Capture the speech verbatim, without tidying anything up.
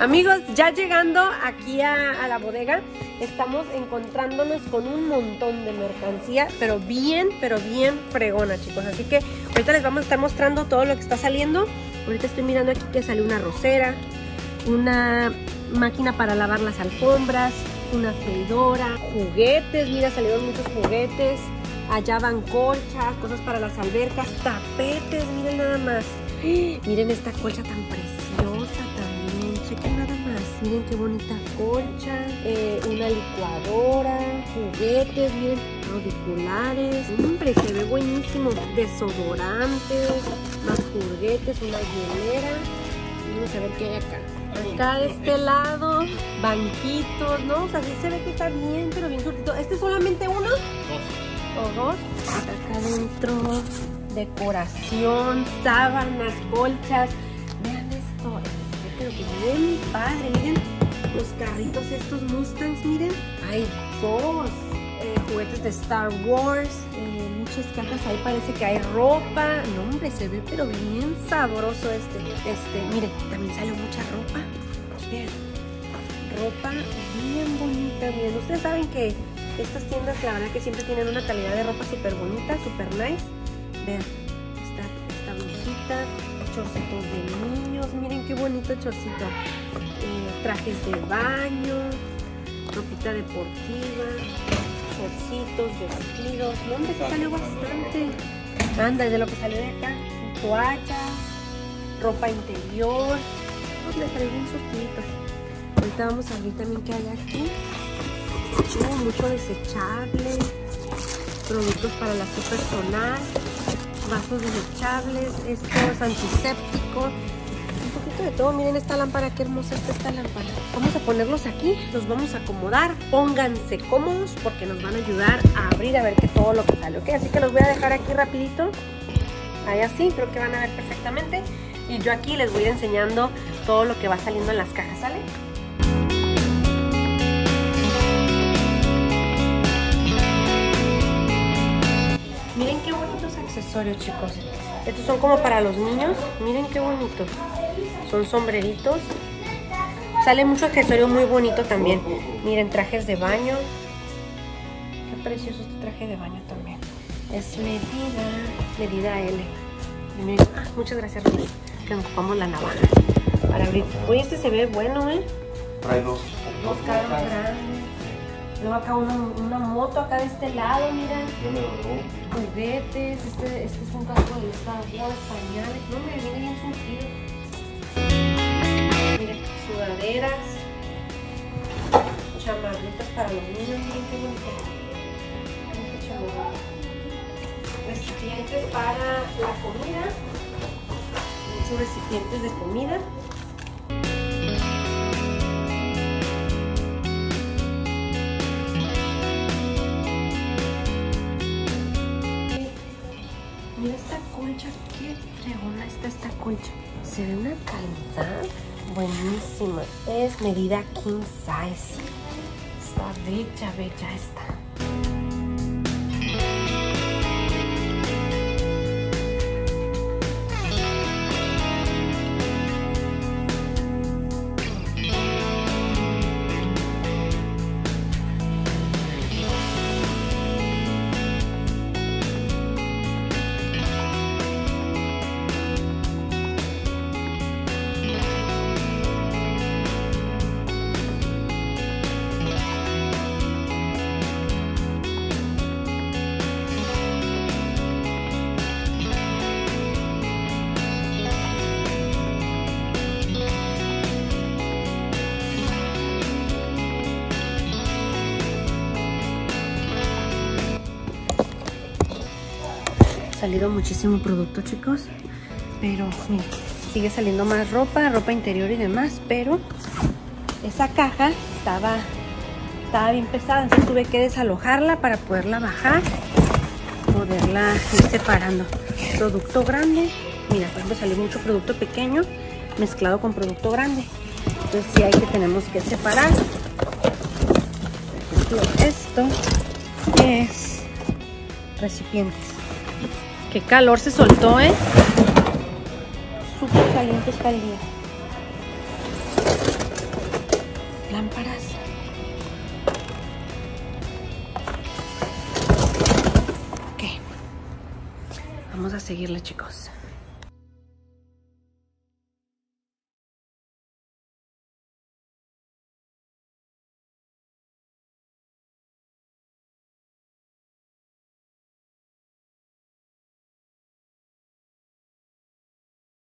Amigos, ya llegando aquí a, a la bodega, estamos encontrándonos con un montón de mercancía, pero bien, pero bien fregona, chicos. Así que ahorita les vamos a estar mostrando todo lo que está saliendo. Ahorita estoy mirando aquí que salió una rosera, una máquina para lavar las alfombras, una freidora, juguetes, mira, salieron muchos juguetes. Allá van colchas, cosas para las albercas, tapetes, miren nada más. Miren esta colcha tan preciosa también, chequen nada más. Miren qué bonita colcha, eh, una licuadora, juguetes, miren, auriculares. Hombre, se ve buenísimo. Desodorantes, más juguetes, una hielera. Vamos a ver qué hay acá. Acá de este lado, banquitos, ¿no? O sea, sí se ve que está bien, pero bien surtido. ¿Este es solamente uno? Dos. O dos. Acá adentro, decoración, sábanas, colchas. Vean esto, pero que bien padre. Miren los carritos estos Mustangs, miren. Hay dos eh, juguetes de Star Wars. Eh, muchas cajas ahí, parece que hay ropa. No, hombre, se ve pero bien sabroso este. Este, miren, también salió mucha ropa. Vean, ropa bien bonita, miren. Ustedes saben que estas tiendas, la verdad que siempre tienen una calidad de ropa súper bonita, súper nice. Vean, esta, esta blusita, chorcitos de niños, miren qué bonito chorcito. Eh, trajes de baño, ropita deportiva, chorcitos, vestidos. ¿Dónde se salió bastante? Anda, de lo que salió de acá, toallas, ropa interior. ¿Dónde salió bien surtiditos? Ahorita vamos a ver también qué hay aquí. Uh, mucho desechable, productos para la aseo personal, vasos desechables, estos antisépticos, un poquito de todo. Miren esta lámpara, qué hermosa está esta lámpara. Vamos a ponerlos aquí, los vamos a acomodar. Pónganse cómodos porque nos van a ayudar a abrir a ver que todo lo que sale, ¿ok? Así que los voy a dejar aquí rapidito, ahí así, creo que van a ver perfectamente. Y yo aquí les voy a ir enseñando todo lo que va saliendo en las cajas, ¿sale? Miren qué bonitos accesorios, chicos. Estos son como para los niños. Miren qué bonitos. Son sombreritos. Sale mucho accesorio muy bonito también. Miren, trajes de baño. Qué precioso este traje de baño también. Es medida, medida L. Y miren, ah, muchas gracias, Rubén, que nos ocupamos la navaja para abrir. Oye, este se ve bueno, ¿eh? Trae dos. Dos carros grandes. Luego acá una, una moto acá de este lado, mira. Juguetes, este, este es un casco de Star Wars, pañales. No, me viene bien surtido. Mira, sudaderas, chamarritas para los niños, miren qué bonito. Recipientes para la comida. Muchos recipientes de comida. Mira esta colcha, qué fregona está esta colcha. Se ve una calidad buenísima. Es medida king size. Está bella, bella esta. Salido muchísimo producto, chicos, pero sí, sigue saliendo más ropa, ropa interior y demás, pero esa caja estaba, estaba bien pesada, entonces tuve que desalojarla para poderla bajar, poderla ir separando. Producto grande, mira, por ejemplo, salió mucho producto pequeño mezclado con producto grande, entonces sí hay que, tenemos que separar. Por ejemplo, esto es recipientes. Qué calor se soltó, ¿eh? Súper caliente está el día. Vamos a seguirle, chicos.